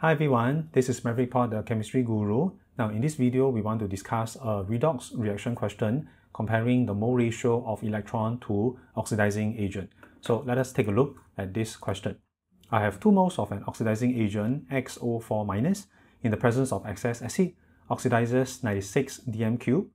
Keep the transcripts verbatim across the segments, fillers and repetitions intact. Hi everyone, this is Matthew Poh, the Chemistry Guru. Now in this video, we want to discuss a redox reaction question comparing the mole ratio of electron to oxidizing agent. So let us take a look at this question. I have two moles of an oxidizing agent X O four minus in the presence of excess acid, oxidizes ninety-six d m cubed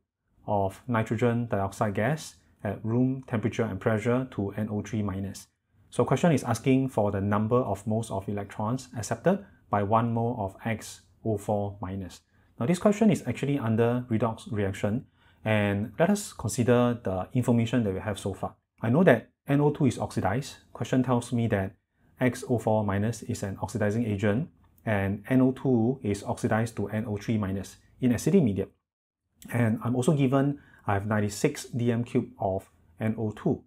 of nitrogen dioxide gas at room temperature and pressure to N O three minus. So question is asking for the number of moles of electrons accepted by one mole of X O four minus. Now this question is actually under redox reaction, and let us consider the information that we have so far. I know that N O two is oxidized. Question tells me that X O four minus is an oxidizing agent and N O two is oxidized to N O three minus in acidic medium. And I'm also given I have ninety-six d m cubed of N O two,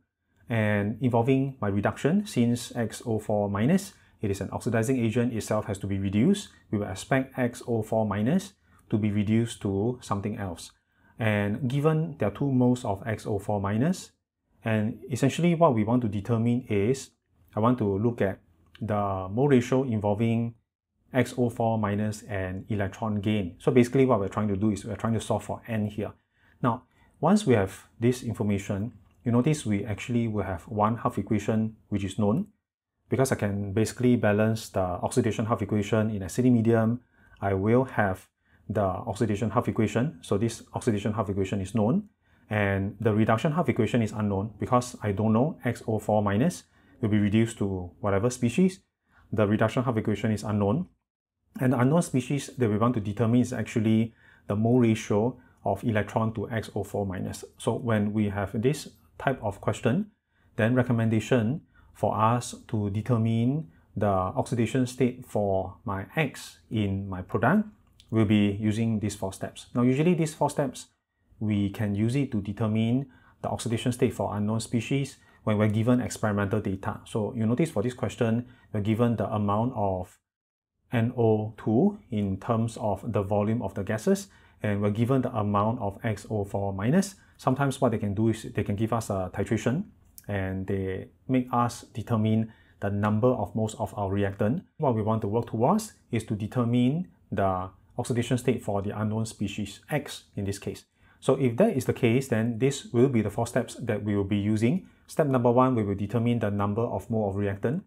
and involving my reduction, since X O four minus it is an oxidizing agent, itself has to be reduced. We will expect X O four minus to be reduced to something else. And given there are two moles of X O four minus, and essentially what we want to determine is, I want to look at the mole ratio involving X O four minus and electron gain. So basically what we're trying to do is we're trying to solve for N here. Now, once we have this information, you notice we actually will have one half equation which is known, because I can basically balance the oxidation half equation in acidic medium. I will have the oxidation half equation, so this oxidation half equation is known, and the reduction half equation is unknown because I don't know X O four minus will be reduced to whatever species. The reduction half equation is unknown, and the unknown species that we want to determine is actually the mole ratio of electron to X O four minus. So when we have this type of question, then recommendation for us to determine the oxidation state for my X in my product, we'll be using these four steps. Now usually these four steps, we can use it to determine the oxidation state for unknown species when we're given experimental data. So you notice for this question, we're given the amount of N O two in terms of the volume of the gases, and we're given the amount of X O four minus. Sometimes what they can do is they can give us a titration, and they make us determine the number of moles of our reactant. What we want to work towards is to determine the oxidation state for the unknown species, X in this case. So if that is the case, then this will be the four steps that we will be using. Step number one, we will determine the number of mole of reactant.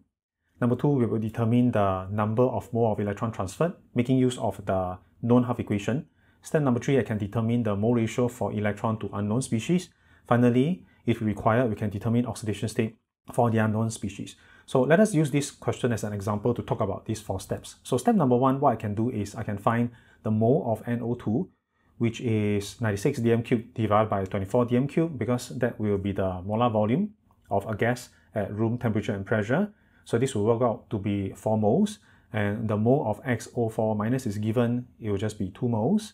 Number two, we will determine the number of mole of electron transferred, making use of the known half equation. Step number three, I can determine the mole ratio for electron to unknown species. Finally, if required, we can determine oxidation state for the unknown species. So let us use this question as an example to talk about these four steps. So step number one, what I can do is I can find the mole of N O two, which is ninety-six d m cubed divided by twenty-four d m cubed, because that will be the molar volume of a gas at room temperature and pressure. So this will work out to be four moles, and the mole of X O four minus is given, it will just be two moles.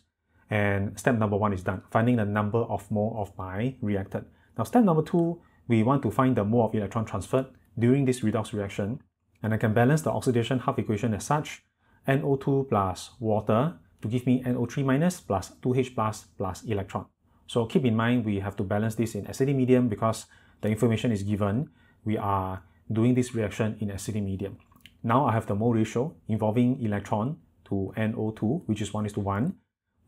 And step number one is done, finding the number of mole of my reactant. Now step number two, we want to find the mole of electron transferred during this redox reaction, and I can balance the oxidation half equation as such, N O two plus water to give me N O three minus plus two H plus plus electron. So keep in mind we have to balance this in acidic medium because the information is given. We are doing this reaction in acidic medium. Now I have the mole ratio involving electron to N O two, which is one is to one.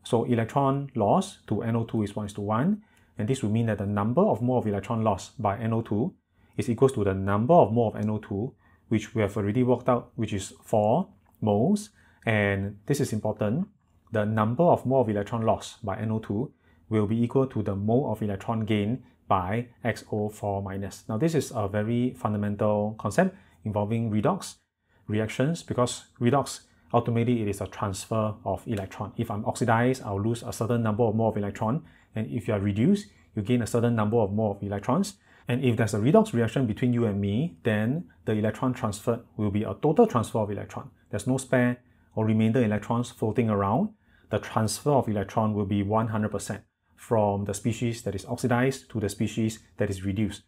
So electron loss to N O two is one is to one. And this would mean that the number of mole of electron lost by N O two is equal to the number of mole of N O two, which we have already worked out, which is four moles. And this is important. The number of mole of electron lost by N O two will be equal to the mole of electron gain by X O four minus. Now this is a very fundamental concept involving redox reactions, because redox ultimately, it is a transfer of electron. If I'm oxidized, I'll lose a certain number of mole of electron. And if you are reduced, you gain a certain number of mole of electrons. And if there's a redox reaction between you and me, then the electron transferred will be a total transfer of electron. There's no spare or remainder electrons floating around. The transfer of electron will be one hundred percent from the species that is oxidized to the species that is reduced.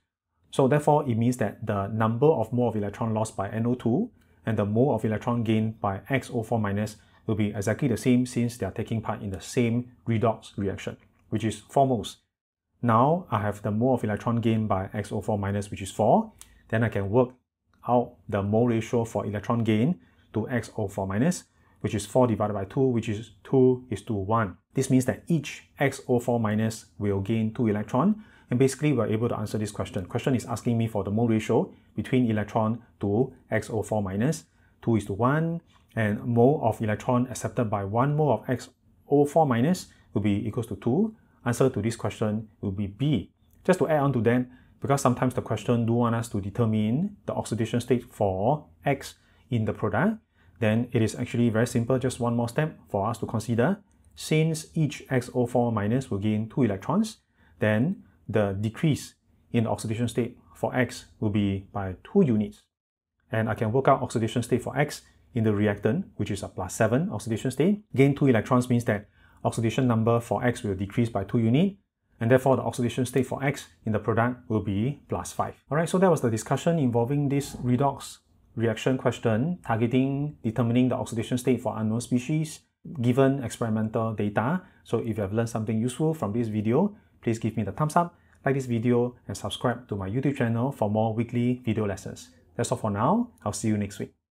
So therefore, it means that the number of mole of electron lost by N O two and the mole of electron gained by X O four minus will be exactly the same, since they are taking part in the same redox reaction, which is four moles. Now I have the mole of electron gained by X O four minus, which is four. Then I can work out the mole ratio for electron gain to X O four minus, which is four divided by two, which is two is to one. This means that each X O four minus will gain two electrons, and basically we're able to answer this question. Question is asking me for the mole ratio between electron to X O four minus, two is to one, and mole of electron accepted by one mole of X O four minus will be equals to two. Answer to this question will be B. Just to add on to that, because sometimes the question do want us to determine the oxidation state for X in the product, then it is actually very simple, just one more step for us to consider. Since each X O four minus will gain two electrons, then the decrease in the oxidation state for X will be by two units. And I can work out oxidation state for X in the reactant, which is a plus seven oxidation state. Gain two electrons means that oxidation number for X will decrease by two units, and therefore the oxidation state for X in the product will be plus five. Alright, so that was the discussion involving this redox reaction question targeting determining the oxidation state for unknown species given experimental data. So if you have learned something useful from this video, please give me the thumbs up, like this video, and subscribe to my YouTube channel for more weekly video lessons. That's all for now. I'll see you next week.